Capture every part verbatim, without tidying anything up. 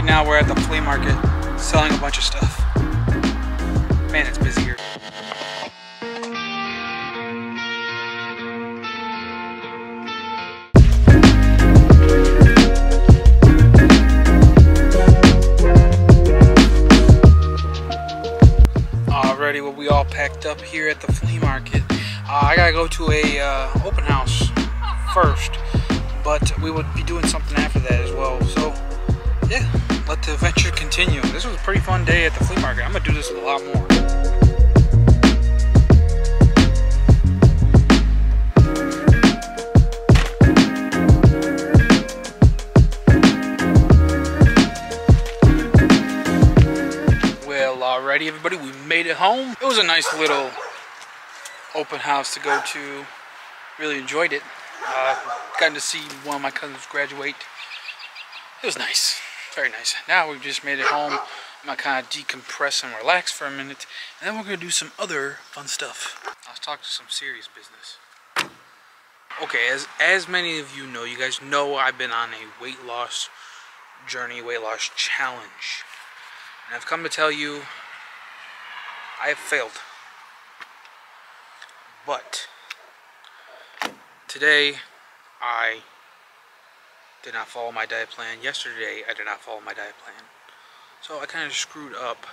right now we're at the flea market selling a bunch of stuff. Man, it's busy here. Alrighty, well, we all packed up here at the flea market. Uh, I gotta go to a uh, open house first, but we would be doing something after that as well. So yeah, let the adventure continue. This was a pretty fun day at the flea market. I'm gonna do this a lot more. Alrighty, everybody, we made it home. It was a nice little open house to go to. Really enjoyed it. Uh, gotten to see one of my cousins graduate. It was nice, very nice. Now we've just made it home. I'm gonna kind of decompress and relax for a minute, and then we're gonna do some other fun stuff. Let's talk to some serious business. Okay, as as many of you know, you guys know I've been on a weight loss journey, weight loss challenge, and I've come to tell you, I have failed. But today I did not follow my diet plan. Yesterday I did not follow my diet plan. So I kind of screwed up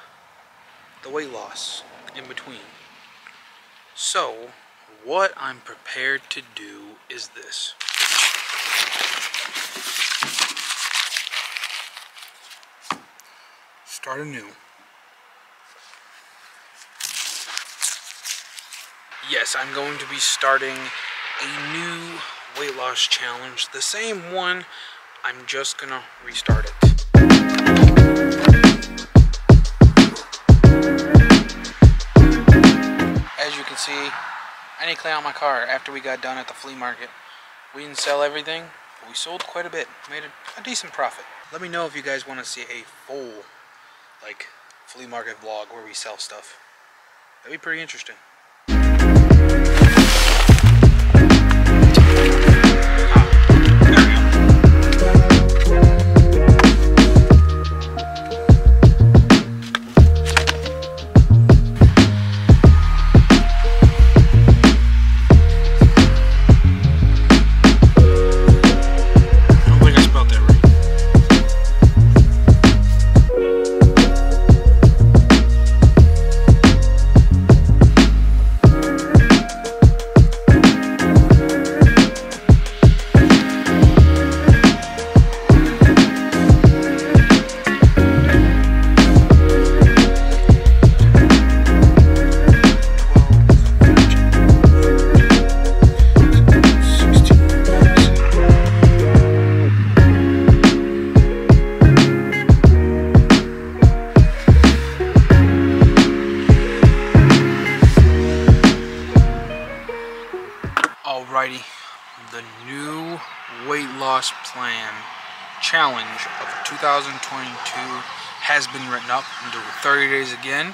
the weight loss in between. So what I'm prepared to do is this. Start anew. Yes, I'm going to be starting a new weight loss challenge. The same one, I'm just gonna restart it. As you can see, I didn't clean out my car after we got done at the flea market. We didn't sell everything, but we sold quite a bit. Made a, a decent profit. Let me know if you guys want to see a full, like, flea market vlog where we sell stuff. That'd be pretty interesting. Alrighty, the new weight loss plan challenge of two thousand twenty-two has been written up into thirty days again,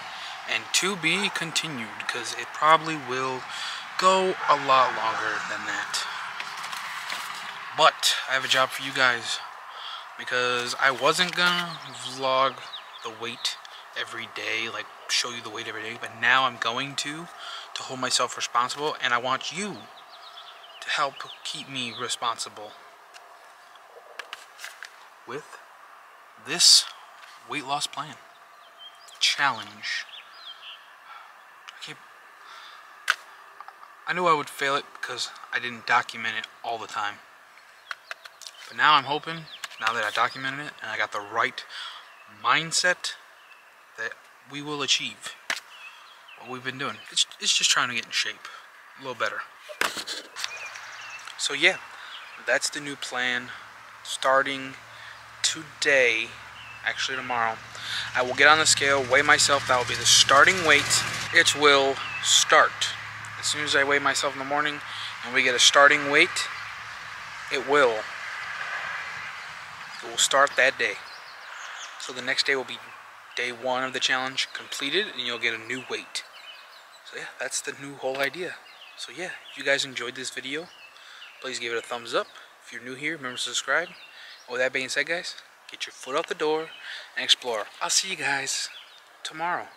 and to be continued, because it probably will go a lot longer than that. But I have a job for you guys, because I wasn't gonna vlog the weight every day, like show you the weight every day, but now I'm going to to hold myself responsible, and I want you to help keep me responsible with this weight loss plan challenge. I keep I knew I would fail it because I didn't document it all the time, but now I'm hoping, now that I documented it and I got the right mindset, that we will achieve what we've been doing. It's, it's just trying to get in shape a little better. So yeah, that's the new plan starting today, actually tomorrow. I will get on the scale, weigh myself. That will be the starting weight. It will start. As soon as I weigh myself in the morning and we get a starting weight, it will. It will start that day. So the next day will be day one of the challenge completed, and you'll get a new weight. So yeah, that's the new whole idea. So yeah, if you guys enjoyed this video, please give it a thumbs up. If you're new here, remember to subscribe. And with that being said, guys, Get your foot out the door and explore. I'll see you guys tomorrow.